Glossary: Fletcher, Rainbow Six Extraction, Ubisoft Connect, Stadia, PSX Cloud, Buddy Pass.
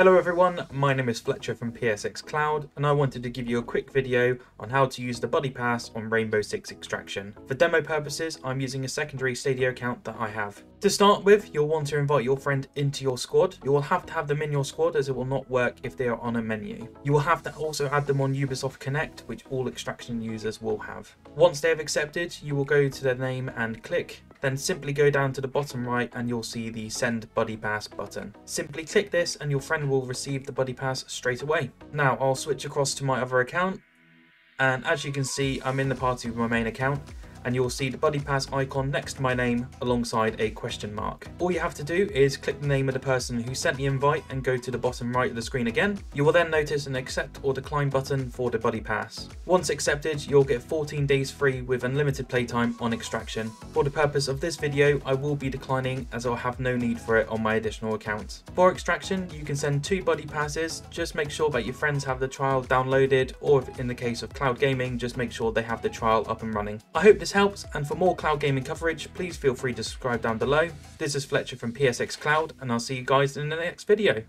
Hello everyone, my name is Fletcher from PSX Cloud and I wanted to give you a quick video on how to use the Buddy Pass on Rainbow Six Extraction. For demo purposes, I'm using a secondary Stadia account that I have. To start with, you'll want to invite your friend into your squad. You will have to have them in your squad as it will not work if they are on a menu. You will have to also add them on Ubisoft Connect, which all Extraction users will have. Once they have accepted, you will go to their name and click. Then simply go down to the bottom right and you'll see the Send Buddy Pass button. Simply click this and your friend will receive the Buddy Pass straight away. Now I'll switch across to my other account, and as you can see, I'm in the party with my main account, and you'll see the Buddy Pass icon next to my name alongside a question mark. All you have to do is click the name of the person who sent the invite and go to the bottom right of the screen again. You will then notice an accept or decline button for the Buddy Pass. Once accepted, you'll get 14 days free with unlimited playtime on Extraction. For the purpose of this video, I will be declining as I'll have no need for it on my additional account. For Extraction, you can send 2 Buddy Passes. Just make sure that your friends have the trial downloaded, or in the case of cloud gaming, just make sure they have the trial up and running. I hope this helps, and for more cloud gaming coverage please feel free to subscribe down below. This is Fletcher from PSX Cloud and I'll see you guys in the next video.